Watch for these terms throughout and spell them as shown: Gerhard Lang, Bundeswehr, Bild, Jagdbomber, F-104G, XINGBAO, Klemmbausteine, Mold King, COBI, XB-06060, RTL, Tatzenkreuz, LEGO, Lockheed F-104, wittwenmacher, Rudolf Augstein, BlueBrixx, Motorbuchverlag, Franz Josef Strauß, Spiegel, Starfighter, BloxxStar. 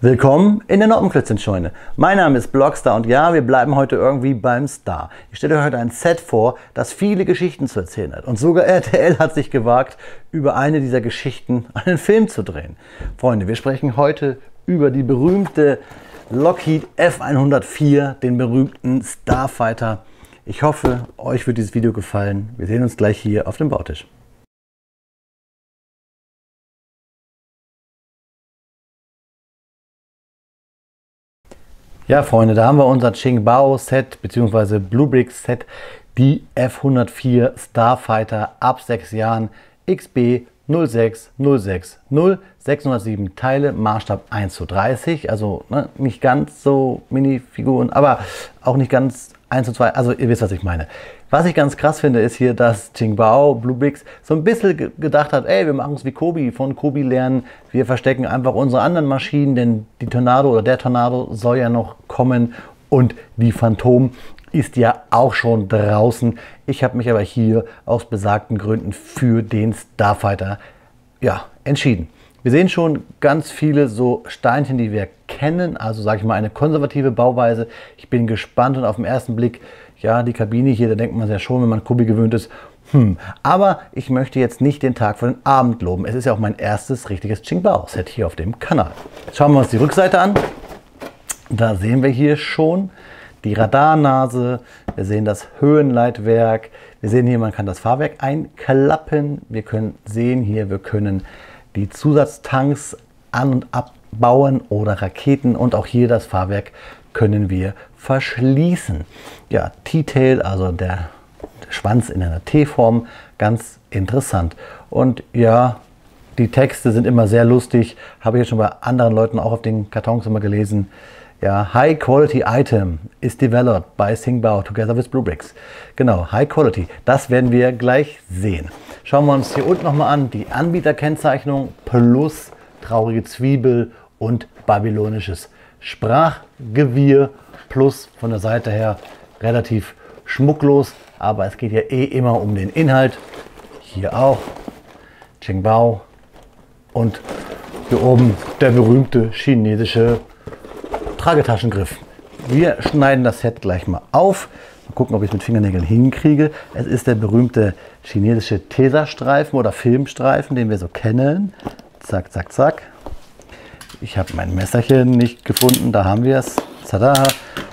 Willkommen in der Noppenklötzchenscheune. Mein Name ist BloxxStar und ja, wir bleiben heute irgendwie beim Star. Ich stelle euch heute ein Set vor, das viele Geschichten zu erzählen hat. Und sogar RTL hat sich gewagt, über eine dieser Geschichten einen Film zu drehen. Freunde, wir sprechen heute über die berühmte Lockheed F-104, den berühmten Starfighter. Ich hoffe, euch wird dieses Video gefallen. Wir sehen uns gleich hier auf dem Bautisch. Ja, Freunde, da haben wir unser XINGBAO-Set bzw. BlueBrixx-Set, die F-104 Starfighter ab 6 Jahren XB 06060, 607 Teile, Maßstab 1:30, also ne, nicht ganz so Minifiguren, aber auch nicht ganz 1:2, also ihr wisst, was ich meine. Was ich ganz krass finde, ist hier, dass XINGBAO, BlueBrixx so ein bisschen gedacht hat, ey, wir machen es wie COBI, von COBI lernen, wir verstecken einfach unsere anderen Maschinen, denn die Tornado oder der Tornado soll ja noch kommen und die Phantom ist ja auch schon draußen. Ich habe mich aber hier aus besagten Gründen für den Starfighter ja, entschieden. Wir sehen schon ganz viele so Steinchen, die wir kennen, also sage ich mal eine konservative Bauweise. Ich bin gespannt und auf den ersten Blick, ja, die Kabine hier, da denkt man ja schon, wenn man COBI gewöhnt ist, aber ich möchte jetzt nicht den Tag vor den Abend loben. Es ist ja auch mein erstes richtiges XINGBAO-Set hier auf dem Kanal. Jetzt schauen wir uns die Rückseite an. Da sehen wir hier schon die Radarnase, wir sehen das Höhenleitwerk, wir sehen hier, man kann das Fahrwerk einklappen, wir können sehen hier, wir können die Zusatztanks an- und abbauen oder Raketen und auch hier das Fahrwerk können wir verschließen. Ja, T-Tail, also der Schwanz in einer T-Form, ganz interessant. Und ja, die Texte sind immer sehr lustig, habe ich jetzt schon bei anderen Leuten auch auf den Kartons immer gelesen. Ja, High Quality Item is developed by XINGBAO together with BlueBrixx. Genau, High Quality, das werden wir gleich sehen. Schauen wir uns hier unten nochmal an, die Anbieterkennzeichnung plus traurige Zwiebel und babylonisches Sprachgewirr plus von der Seite her relativ schmucklos, aber es geht ja eh immer um den Inhalt. Hier auch XINGBAO und hier oben der berühmte chinesische Tragetaschengriff. Wir schneiden das Set gleich mal auf. Mal gucken, ob ich es mit Fingernägeln hinkriege. Es ist der berühmte chinesische Tesastreifen oder Filmstreifen, den wir so kennen. Zack, zack, zack. Ich habe mein Messerchen nicht gefunden. Da haben wir es. Tada.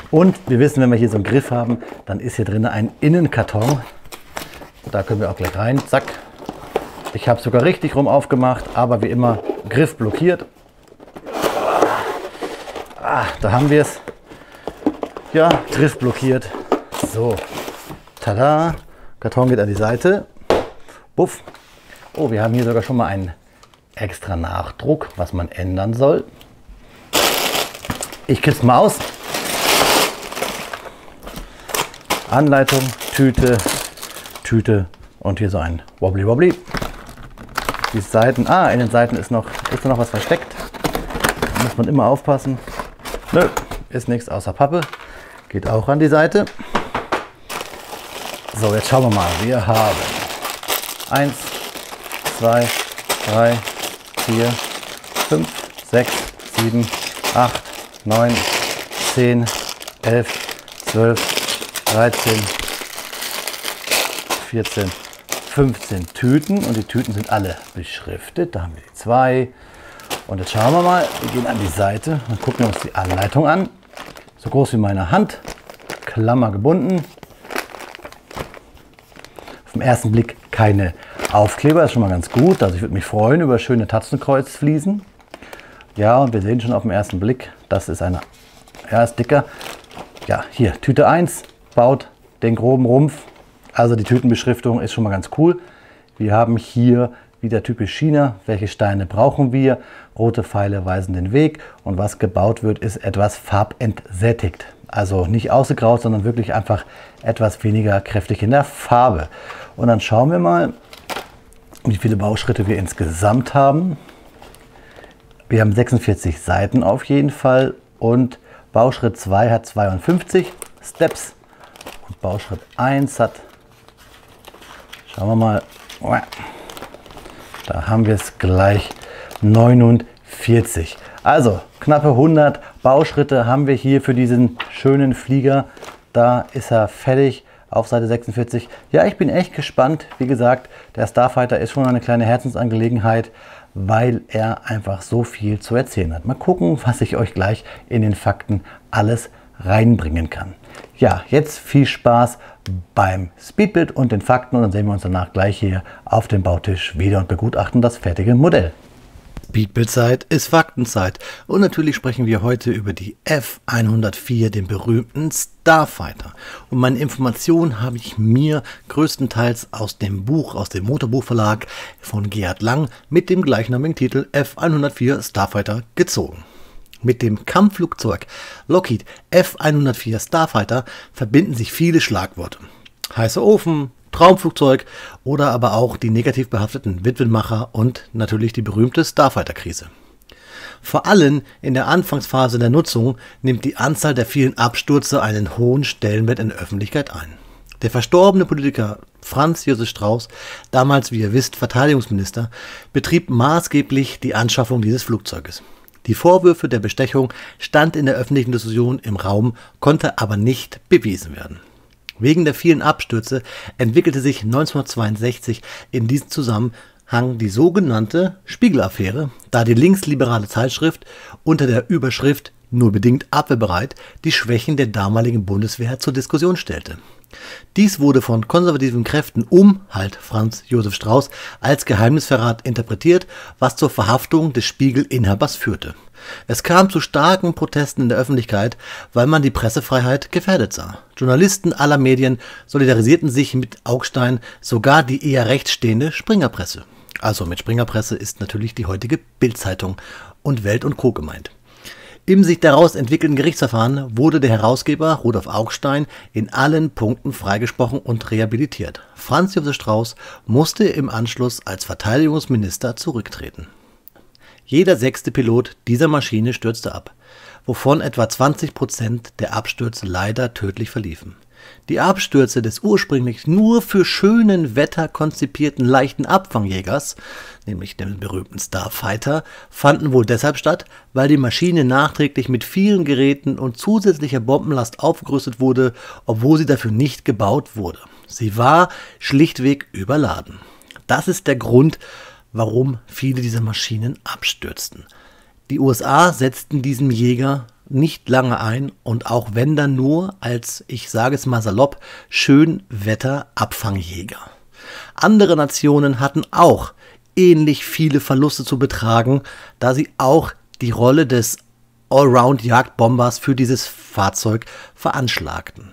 Und wir wissen, wenn wir hier so einen Griff haben, dann ist hier drin ein Innenkarton. Da können wir auch gleich rein. Zack. Ich habe es sogar richtig rum aufgemacht, aber wie immer Griff blockiert. Ah, da haben wir es. Ja, Griff blockiert. So, tada. Karton geht an die Seite. Buff. Oh, wir haben hier sogar schon mal einen extra Nachdruck, was man ändern soll. Ich kipp's mal aus. Anleitung, Tüte, Tüte und hier so ein Wobbly Wobbly. Die Seiten, in den Seiten ist noch was versteckt. Da muss man immer aufpassen. Nö, ist nichts außer Pappe. Geht auch an die Seite. So, jetzt schauen wir mal. Wir haben 1, 2, 3, 4, 5, 6, 7, 8, 9, 10, 11, 12, 13, 14, 15 Tüten. Und die Tüten sind alle beschriftet. Da haben wir die 2. Und jetzt schauen wir mal, wir gehen an die Seite und gucken uns die Anleitung an. So groß wie meine Hand, Klammer gebunden. Auf den ersten Blick keine Aufkleber, das ist schon mal ganz gut. Also ich würde mich freuen über schöne Tatzenkreuzfliesen. Ja, und wir sehen schon auf den ersten Blick, das ist eine, ja, ist dicker. Ja, hier, Tüte 1 baut den groben Rumpf. Also die Tütenbeschriftung ist schon mal ganz cool. Wir haben hier wieder typisch China. Welche Steine brauchen wir? Rote Pfeile weisen den Weg. Und was gebaut wird, ist etwas farbentsättigt. Also nicht ausgegraut, sondern wirklich einfach etwas weniger kräftig in der Farbe. Und dann schauen wir mal, wie viele Bauschritte wir insgesamt haben. Wir haben 46 Seiten auf jeden Fall. Und Bauschritt 2 hat 52 Steps. Und Bauschritt 1 hat, schauen wir mal, da haben wir es gleich, 49. Also knappe 100 Bauschritte haben wir hier für diesen schönen Flieger. Da ist er fertig auf Seite 46. Ja, ich bin echt gespannt. Wie gesagt, der Starfighter ist schon eine kleine Herzensangelegenheit, weil er einfach so viel zu erzählen hat. Mal gucken, was ich euch gleich in den Fakten alles reinbringen kann. Ja, jetzt viel Spaß beim Speedbuild und den Fakten und dann sehen wir uns danach gleich hier auf dem Bautisch wieder und begutachten das fertige Modell. Speedbuild-Zeit ist Faktenzeit und natürlich sprechen wir heute über die F-104, den berühmten Starfighter. Und meine Informationen habe ich mir größtenteils aus dem Buch, aus dem Motorbuchverlag von Gerhard Lang mit dem gleichnamigen Titel F-104 Starfighter gezogen. Mit dem Kampfflugzeug Lockheed F-104 Starfighter verbinden sich viele Schlagworte. Heißer Ofen, Traumflugzeug oder aber auch die negativ behafteten Witwenmacher und natürlich die berühmte Starfighter-Krise. Vor allem in der Anfangsphase der Nutzung nimmt die Anzahl der vielen Abstürze einen hohen Stellenwert in der Öffentlichkeit ein. Der verstorbene Politiker Franz Josef Strauß, damals wie ihr wisst Verteidigungsminister, betrieb maßgeblich die Anschaffung dieses Flugzeuges. Die Vorwürfe der Bestechung stand in der öffentlichen Diskussion im Raum, konnte aber nicht bewiesen werden. Wegen der vielen Abstürze entwickelte sich 1962 in diesem Zusammenhang die sogenannte Spiegel-Affäre, da die linksliberale Zeitschrift unter der Überschrift „Nur bedingt abwehrbereit“ die Schwächen der damaligen Bundeswehr zur Diskussion stellte. Dies wurde von konservativen Kräften halt Franz Josef Strauß, als Geheimnisverrat interpretiert, was zur Verhaftung des Spiegel-Inhabers führte. Es kam zu starken Protesten in der Öffentlichkeit, weil man die Pressefreiheit gefährdet sah. Journalisten aller Medien solidarisierten sich mit Augstein, sogar die eher rechtsstehende Springerpresse. Also mit Springerpresse ist natürlich die heutige Bild-Zeitung und Welt und Co. gemeint. Im sich daraus entwickelten Gerichtsverfahren wurde der Herausgeber Rudolf Augstein in allen Punkten freigesprochen und rehabilitiert. Franz Josef Strauß musste im Anschluss als Verteidigungsminister zurücktreten. Jeder sechste Pilot dieser Maschine stürzte ab, wovon etwa 20% der Abstürze leider tödlich verliefen. Die Abstürze des ursprünglich nur für schönen Wetter konzipierten leichten Abfangjägers, nämlich dem berühmten Starfighter, fanden wohl deshalb statt, weil die Maschine nachträglich mit vielen Geräten und zusätzlicher Bombenlast aufgerüstet wurde, obwohl sie dafür nicht gebaut wurde. Sie war schlichtweg überladen. Das ist der Grund, warum viele dieser Maschinen abstürzten. Die USA setzten diesen Jäger nicht lange ein und auch wenn dann nur als, ich sage es mal salopp, Schönwetter-Abfangjäger. Andere Nationen hatten auch ähnlich viele Verluste zu betragen, da sie auch die Rolle des Allround-Jagdbombers für dieses Fahrzeug veranschlagten.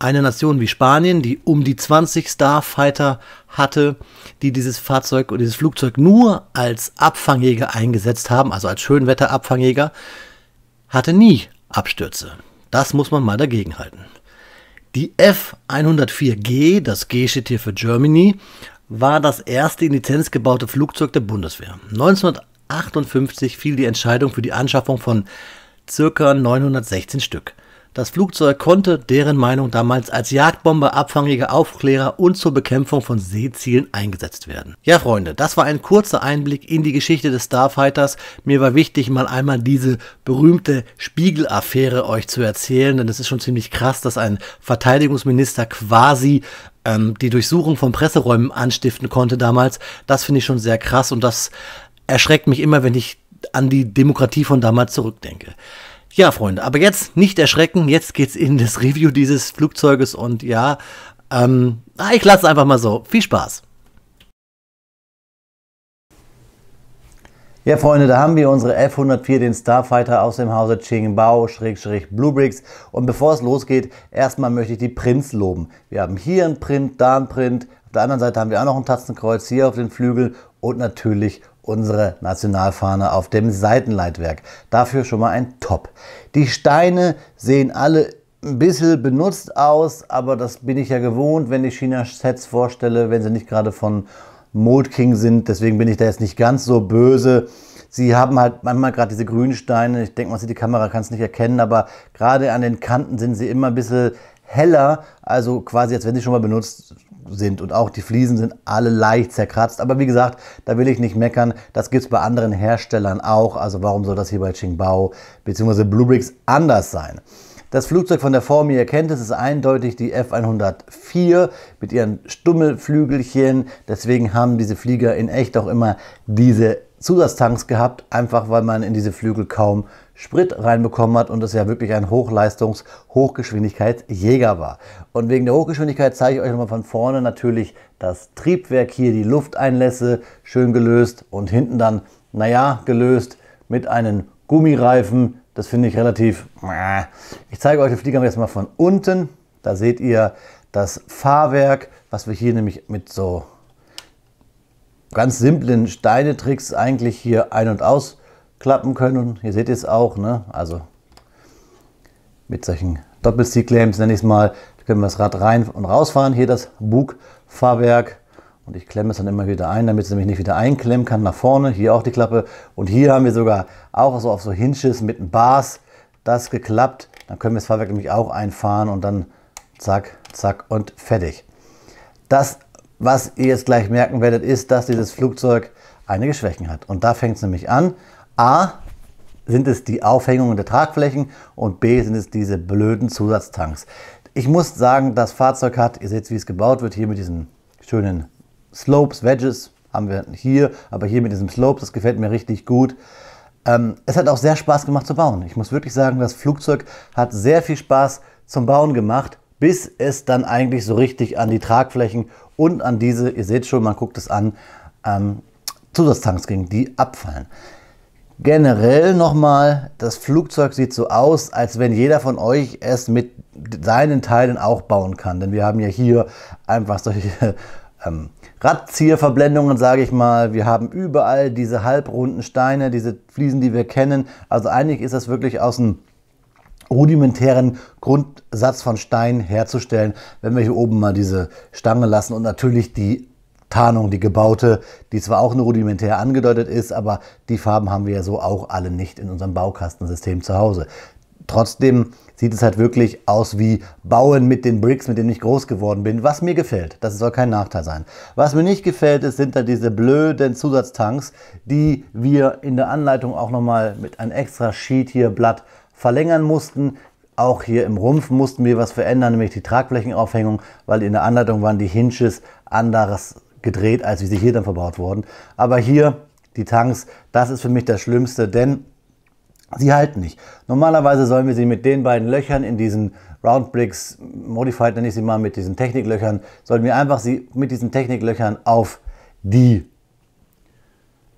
Eine Nation wie Spanien, die um die 20 Starfighter hatte, die dieses Fahrzeug und dieses Flugzeug nur als Abfangjäger eingesetzt haben, also als Schönwetter-Abfangjäger, hatte nie Abstürze. Das muss man mal dagegen halten. Die F-104G, das G steht hier für Germany, war das erste in Lizenz gebaute Flugzeug der Bundeswehr. 1958 fiel die Entscheidung für die Anschaffung von ca. 916 Stück. Das Flugzeug konnte, deren Meinung damals, als Jagdbomber, Abfangjäger, Aufklärer und zur Bekämpfung von Seezielen eingesetzt werden. Ja Freunde, das war ein kurzer Einblick in die Geschichte des Starfighters. Mir war wichtig, mal einmal diese berühmte Spiegel-Affäre euch zu erzählen, denn es ist schon ziemlich krass, dass ein Verteidigungsminister quasi die Durchsuchung von Presseräumen anstiften konnte damals. Das finde ich schon sehr krass und das erschreckt mich immer, wenn ich an die Demokratie von damals zurückdenke. Ja, Freunde, aber jetzt nicht erschrecken, jetzt geht's in das Review dieses Flugzeuges und ja, ich lasse es einfach mal so. Viel Spaß! Ja, Freunde, da haben wir unsere F-104, den Starfighter aus dem Hause XINGBAO/BlueBrixx. Und bevor es losgeht, erstmal möchte ich die Prints loben. Wir haben hier einen Print, da einen Print, auf der anderen Seite haben wir auch noch ein Tatzenkreuz hier auf den Flügel und natürlich unsere Nationalfahne auf dem Seitenleitwerk. Dafür schon mal ein Top. Die Steine sehen alle ein bisschen benutzt aus, aber das bin ich ja gewohnt, wenn ich China-Sets vorstelle, wenn sie nicht gerade von Mold King sind. Deswegen bin ich da jetzt nicht ganz so böse. Sie haben halt manchmal gerade diese grünen Steine. Ich denke, man sieht die Kamera, kann es nicht erkennen, aber gerade an den Kanten sind sie immer ein bisschen heller. Also quasi, als wenn sie schon mal benutzt sind und auch die Fliesen sind alle leicht zerkratzt. Aber wie gesagt, da will ich nicht meckern. Das gibt es bei anderen Herstellern auch. Also warum soll das hier bei XINGBAO bzw. BlueBrixx anders sein? Das Flugzeug von der Form, ihr erkennt es, ist eindeutig die F-104 mit ihren Stummelflügelchen. Deswegen haben diese Flieger in echt auch immer diese Zusatztanks gehabt, einfach weil man in diese Flügel kaum Sprit reinbekommen hat und es ja wirklich ein Hochleistungs-Hochgeschwindigkeitsjäger war. Und wegen der Hochgeschwindigkeit zeige ich euch nochmal von vorne natürlich das Triebwerk hier, die Lufteinlässe, schön gelöst und hinten dann, naja, gelöst mit einem Gummireifen. Das finde ich relativ... Ich zeige euch den Flieger jetzt mal von unten. Da seht ihr das Fahrwerk, was wir hier nämlich mit so ganz simplen Steine-Tricks eigentlich hier ein- und aus klappen können. Hier seht ihr es auch, ne? Also mit solchen Doppel-C-Clamps, nenne ich es mal, können wir das Rad rein und rausfahren. Hier das Bugfahrwerk und ich klemme es dann immer wieder ein, damit es nämlich nicht wieder einklemmen kann nach vorne. Hier auch die Klappe und hier haben wir sogar auch so auf so Hinges mit Bars das geklappt. Dann können wir das Fahrwerk nämlich auch einfahren und dann zack, zack und fertig. Das, was ihr jetzt gleich merken werdet, ist, dass dieses Flugzeug einige Schwächen hat. Und da fängt es nämlich an. A, sind es die Aufhängungen der Tragflächen und B, sind es diese blöden Zusatztanks. Ich muss sagen, das Fahrzeug hat, ihr seht, wie es gebaut wird, hier mit diesen schönen Slopes, Wedges haben wir hier, aber hier mit diesem Slopes, das gefällt mir richtig gut. Es hat auch sehr Spaß gemacht zu bauen. Ich muss wirklich sagen, das Flugzeug hat sehr viel Spaß zum Bauen gemacht, bis es dann eigentlich so richtig an die Tragflächen und an diese, ihr seht schon, man guckt es an, Zusatztanks ging, die abfallen. Generell nochmal, das Flugzeug sieht so aus, als wenn jeder von euch es mit seinen Teilen auch bauen kann. Denn wir haben ja hier einfach solche Radzieherverblendungen, sage ich mal. Wir haben überall diese halbrunden Steine, diese Fliesen, die wir kennen. Also eigentlich ist das wirklich aus einem rudimentären Grundsatz von Stein herzustellen, wenn wir hier oben mal diese Stange lassen und natürlich die Tarnung, die gebaute, die zwar auch nur rudimentär angedeutet ist, aber die Farben haben wir ja so auch alle nicht in unserem Baukastensystem zu Hause. Trotzdem sieht es halt wirklich aus wie Bauen mit den Bricks, mit denen ich groß geworden bin, was mir gefällt. Das soll kein Nachteil sein. Was mir nicht gefällt, ist, sind da diese blöden Zusatztanks, die wir in der Anleitung auch nochmal mit einem extra Sheet hier Blatt verlängern mussten. Auch hier im Rumpf mussten wir was verändern, nämlich die Tragflächenaufhängung, weil in der Anleitung waren die Hinges anderes gedreht, als wie sie hier dann verbaut wurden. Aber hier die Tanks, das ist für mich das Schlimmste, denn sie halten nicht. Normalerweise sollen wir sie mit den beiden Löchern in diesen Round Bricks, Modified nenne ich sie mal, mit diesen Techniklöchern, sollen wir einfach sie mit diesen Techniklöchern auf die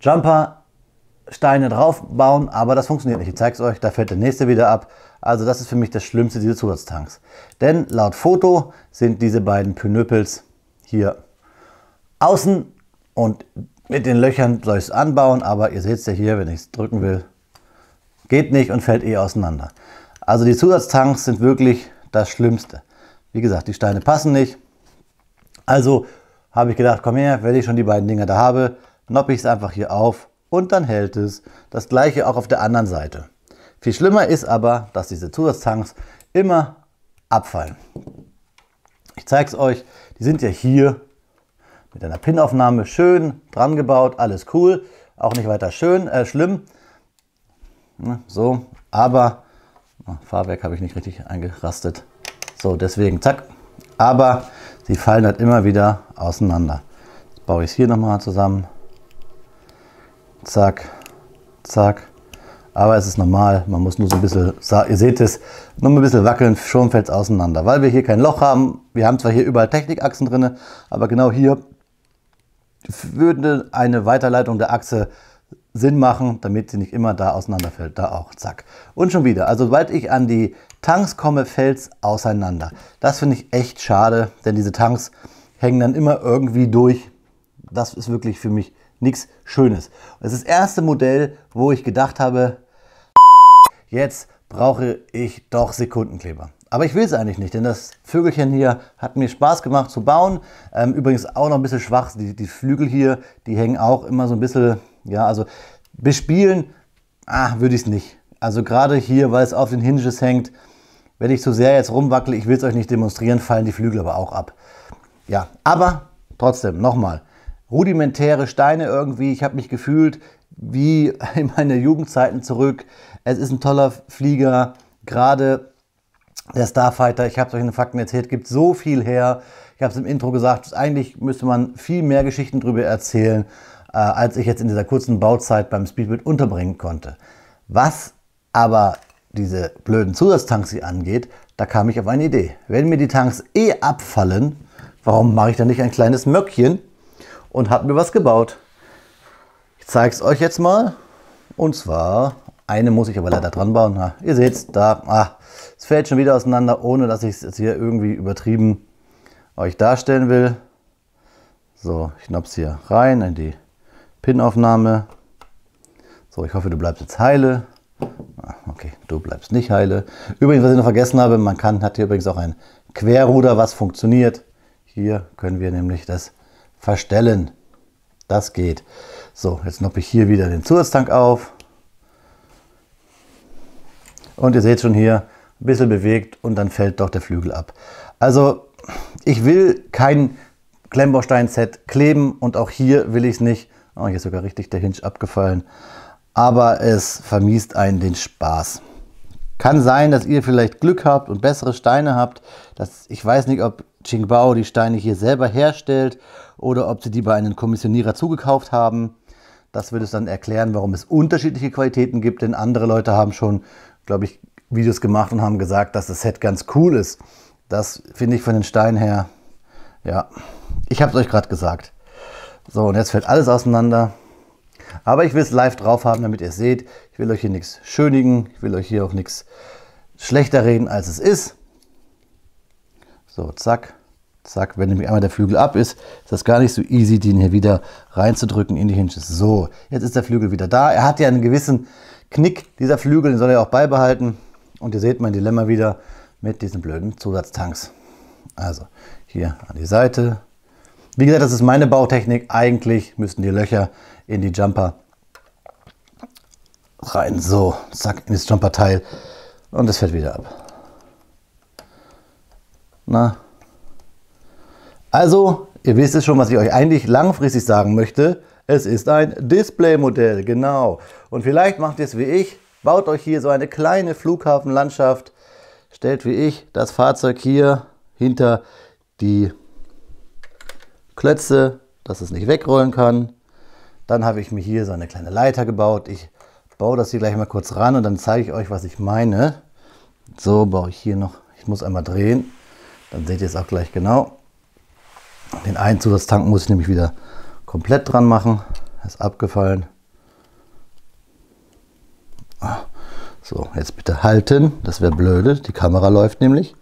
Jumper-Steine drauf bauen, aber das funktioniert nicht. Ich zeige es euch, da fällt der nächste wieder ab. Also das ist für mich das Schlimmste, diese Zusatztanks. Denn laut Foto sind diese beiden Pünöppels hier außen und mit den Löchern soll ich es anbauen, aber ihr seht es ja hier, wenn ich es drücken will, geht nicht und fällt eh auseinander. Also die Zusatztanks sind wirklich das Schlimmste. Wie gesagt, die Steine passen nicht. Also habe ich gedacht, komm her, wenn ich schon die beiden Dinger da habe, noppe ich es einfach hier auf und dann hält es. Das gleiche auch auf der anderen Seite. Viel schlimmer ist aber, dass diese Zusatztanks immer abfallen. Ich zeige es euch, die sind ja hier mit einer Pinaufnahme schön dran gebaut, alles cool, auch nicht weiter schön, schlimm. Ne, so, aber Fahrwerk habe ich nicht richtig eingerastet. So, deswegen zack. Aber sie fallen halt immer wieder auseinander. Jetzt baue ich es hier nochmal zusammen. Zack, zack. Aber es ist normal, man muss nur so ein bisschen, ihr seht es, nur ein bisschen wackeln, schon fällt es auseinander. Weil wir hier kein Loch haben, wir haben zwar hier überall Technikachsen drin, aber genau hier würde eine Weiterleitung der Achse Sinn machen, damit sie nicht immer da auseinanderfällt. Da auch, zack. Und schon wieder. Also sobald ich an die Tanks komme, fällt es auseinander. Das finde ich echt schade, denn diese Tanks hängen dann immer irgendwie durch. Das ist wirklich für mich nichts Schönes. Das ist das erste Modell, wo ich gedacht habe, jetzt brauche ich doch Sekundenkleber. Aber ich will es eigentlich nicht, denn das Vögelchen hier hat mir Spaß gemacht zu bauen. Übrigens auch noch ein bisschen schwach, die Flügel hier, die hängen auch immer so ein bisschen, ja, also bespielen, würde ich es nicht. Also gerade hier, weil es auf den Hinges hängt, wenn ich zu sehr jetzt rumwackele, ich will es euch nicht demonstrieren, fallen die Flügel aber auch ab. Ja, aber trotzdem, nochmal, rudimentäre Steine irgendwie. Ich habe mich gefühlt wie in meine Jugendzeiten zurück. Es ist ein toller Flieger, gerade der Starfighter. Ich habe es euch in den Fakten erzählt, gibt so viel her. Ich habe es im Intro gesagt, eigentlich müsste man viel mehr Geschichten darüber erzählen, als ich jetzt in dieser kurzen Bauzeit beim Speedbuild unterbringen konnte. Was aber diese blöden Zusatztanks hier angeht, da kam ich auf eine Idee. Wenn mir die Tanks eh abfallen, warum mache ich dann nicht ein kleines Möckchen und habe mir was gebaut? Ich zeige es euch jetzt mal. Und zwar, eine muss ich aber leider dran bauen. Na, ihr seht es da, es fällt schon wieder auseinander, ohne dass ich es jetzt hier irgendwie übertrieben euch darstellen will. So, ich schnapp's hier rein in die Pin-Aufnahme. So, ich hoffe, du bleibst jetzt heile. Okay, du bleibst nicht heile. Übrigens, was ich noch vergessen habe, man hat hier übrigens auch ein Querruder, was funktioniert. Hier können wir nämlich das verstellen. Das geht. So, jetzt noppe ich hier wieder den Zusatztank auf. Und ihr seht schon hier, ein bisschen bewegt und dann fällt doch der Flügel ab. Also, ich will kein Klemmbaustein-Set kleben und auch hier will ich es nicht. Oh, hier ist sogar richtig der Hinge abgefallen. Aber es vermiest einen den Spaß. Kann sein, dass ihr vielleicht Glück habt und bessere Steine habt. Ich weiß nicht, ob XINGBAO die Steine hier selber herstellt oder ob sie die bei einem Kommissionierer zugekauft haben. Das würde es dann erklären, warum es unterschiedliche Qualitäten gibt. Denn andere Leute haben schon, glaube ich, Videos gemacht und haben gesagt, dass das Set ganz cool ist. Das finde ich von den Steinen her, ja, ich habe es euch gerade gesagt. So, und jetzt fällt alles auseinander. Aber ich will es live drauf haben, damit ihr es seht. Ich will euch hier nichts schönigen. Ich will euch hier auch nichts schlechter reden, als es ist. So, zack, zack. Wenn nämlich einmal der Flügel ab ist, ist das gar nicht so easy, den hier wieder reinzudrücken in die Hinges. So, jetzt ist der Flügel wieder da. Er hat ja einen gewissen Knick, dieser Flügel, den soll er auch beibehalten. Und ihr seht mein Dilemma wieder mit diesen blöden Zusatztanks. Also, hier an die Seite. Wie gesagt, das ist meine Bautechnik. Eigentlich müssten die Löcher in die Jumper rein. So, zack, in das Jumper-Teil. Und es fällt wieder ab. Na. Also, ihr wisst es schon, was ich euch eigentlich langfristig sagen möchte. Es ist ein Display-Modell, genau. Und vielleicht macht ihr es wie ich. Baut euch hier so eine kleine Flughafenlandschaft. Stellt wie ich das Fahrzeug hier hinter die Klötze, dass es nicht wegrollen kann. Dann habe ich mir hier so eine kleine Leiter gebaut. Ich baue das hier gleich mal kurz ran und dann zeige ich euch, was ich meine. So baue ich hier noch. Ich muss einmal drehen. Dann seht ihr es auch gleich genau. Den einen Zusatztank muss ich nämlich wieder komplett dran machen. Ist abgefallen. So, jetzt bitte halten. Das wäre blöde. Die Kamera läuft nämlich.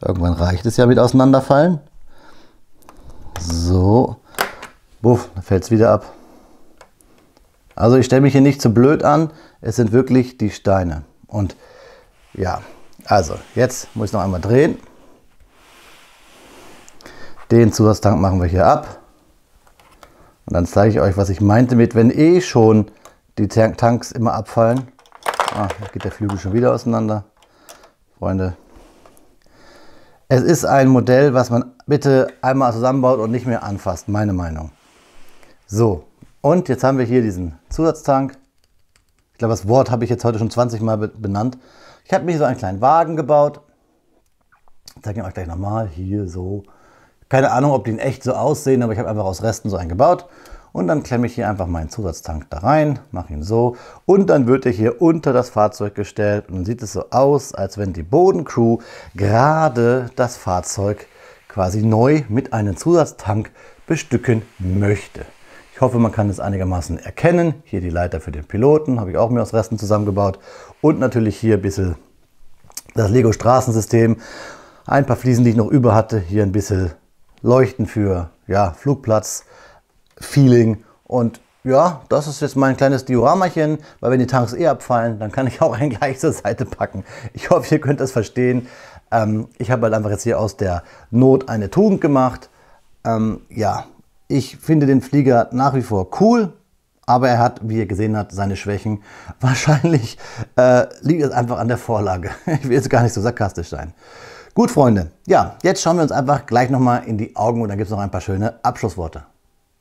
Irgendwann reicht es ja mit Auseinanderfallen. So. Buff, dann fällt es wieder ab. Also ich stelle mich hier nicht zu blöd an, es sind wirklich die Steine. Und ja, also jetzt muss ich noch einmal drehen. Den Zusatztank machen wir hier ab. Und dann zeige ich euch, was ich meinte mit, wenn eh schon die Tanks immer abfallen. Ah, da geht der Flügel schon wieder auseinander. Freunde, es ist ein Modell, was man bitte einmal zusammenbaut und nicht mehr anfasst, meine Meinung. So. Und jetzt haben wir hier diesen Zusatztank. Ich glaube, das Wort habe ich jetzt heute schon 20 Mal benannt. Ich habe mir so einen kleinen Wagen gebaut. Ich zeige ihn euch gleich nochmal. Hier so. Keine Ahnung, ob die in echt so aussehen, aber ich habe einfach aus Resten so einen gebaut. Und dann klemme ich hier einfach meinen Zusatztank da rein, mache ihn so. Und dann wird er hier unter das Fahrzeug gestellt. Und dann sieht es so aus, als wenn die Bodencrew gerade das Fahrzeug quasi neu mit einem Zusatztank bestücken möchte. Ich hoffe, man kann es einigermaßen erkennen. Hier die Leiter für den Piloten, habe ich auch mir aus Resten zusammengebaut. Und natürlich hier ein bisschen das Lego-Straßensystem. Ein paar Fliesen, die ich noch über hatte. Hier ein bisschen Leuchten für ja, Flugplatz, Feeling. Und ja, das ist jetzt mein kleines Dioramachen, weil wenn die Tanks eh abfallen, dann kann ich auch einen gleich zur Seite packen. Ich hoffe, ihr könnt das verstehen. Ich habe halt einfach jetzt hier aus der Not eine Tugend gemacht. Ja. Ich finde den Flieger nach wie vor cool, aber er hat, wie ihr gesehen habt, seine Schwächen. Wahrscheinlich liegt es einfach an der Vorlage. Ich will jetzt gar nicht so sarkastisch sein. Gut, Freunde, ja, jetzt schauen wir uns einfach gleich nochmal in die Augen und dann gibt es noch ein paar schöne Abschlussworte.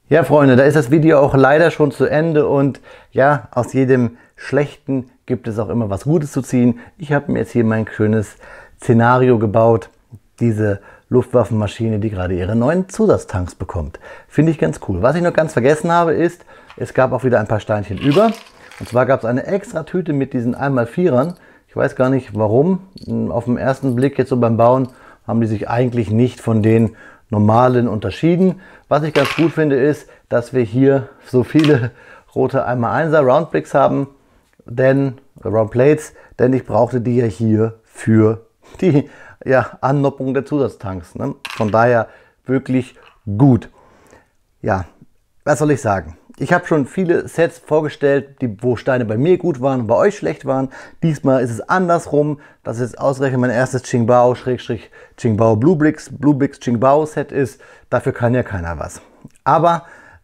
Ja, Freunde, da ist das Video auch leider schon zu Ende und ja, aus jedem Schlechten gibt es auch immer was Gutes zu ziehen. Ich habe mir jetzt hier mein schönes Szenario gebaut, diese Luftwaffenmaschine, die gerade ihre neuen Zusatztanks bekommt. Finde ich ganz cool. Was ich noch ganz vergessen habe ist, es gab auch wieder ein paar Steinchen über. Und zwar gab es eine extra Tüte mit diesen 1×4ern. Ich weiß gar nicht warum. Auf den ersten Blick jetzt so beim Bauen haben die sich eigentlich nicht von den normalen unterschieden. Was ich ganz gut finde ist, dass wir hier so viele rote 1×1er Roundbricks haben, denn Roundplates, denn ich brauchte die ja hier für die Annoppung der Zusatztanks. Ne? Von daher wirklich gut. Ja, was soll ich sagen? Ich habe schon viele Sets vorgestellt, wo Steine bei mir gut waren und bei euch schlecht waren. Diesmal ist es andersrum. Das ist ausgerechnet mein erstes XINGBAO BlueBrixx XINGBAO Set ist. Dafür kann ja keiner was. Aber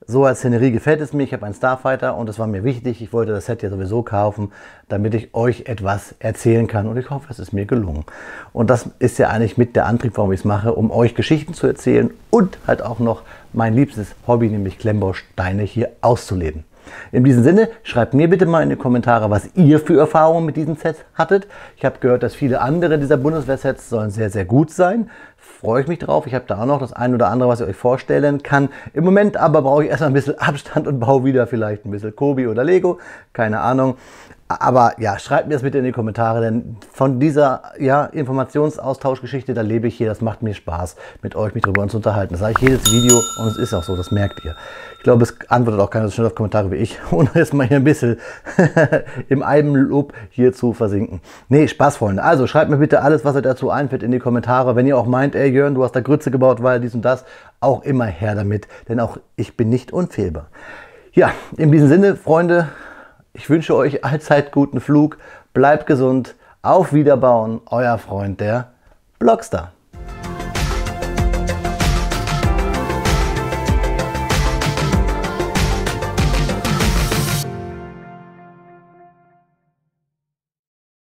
so als Szenerie gefällt es mir. Ich habe einen Starfighter und das war mir wichtig. Ich wollte das Set ja sowieso kaufen, damit ich euch etwas erzählen kann. Und ich hoffe, es ist mir gelungen. Und das ist ja eigentlich mit der Antrieb, warum ich es mache, um euch Geschichten zu erzählen und halt auch noch mein liebstes Hobby, nämlich Klemmbausteine hier auszuleben. In diesem Sinne, schreibt mir bitte mal in die Kommentare, was ihr für Erfahrungen mit diesen Sets hattet. Ich habe gehört, dass viele andere dieser Bundeswehr-Sets sollen sehr, sehr gut sein. Freue ich mich drauf. Ich habe da auch noch das ein oder andere, was ich euch vorstellen kann. Im Moment aber brauche ich erstmal ein bisschen Abstand und baue wieder vielleicht ein bisschen COBI oder LEGO. Keine Ahnung. Aber ja, schreibt mir das bitte in die Kommentare, denn von dieser Informationsaustauschgeschichte, da lebe ich hier. Das macht mir Spaß, mit euch mich drüber zu unterhalten. Das sage ich jedes Video und es ist auch so, das merkt ihr. Ich glaube, es antwortet auch keiner so schnell auf Kommentare wie ich, ohne jetzt mal hier ein bisschen im Albenlob hier zu versinken. Nee, Spaß, Freunde. Also schreibt mir bitte alles, was euch dazu einfällt, in die Kommentare. Wenn ihr auch meint, ey Jörn, du hast da Grütze gebaut, weil dies und das, auch immer her damit, denn auch ich bin nicht unfehlbar. Ja, in diesem Sinne, Freunde, ich wünsche euch allzeit guten Flug, bleibt gesund, auf Wiederbauen, euer Freund, der BloxxStar.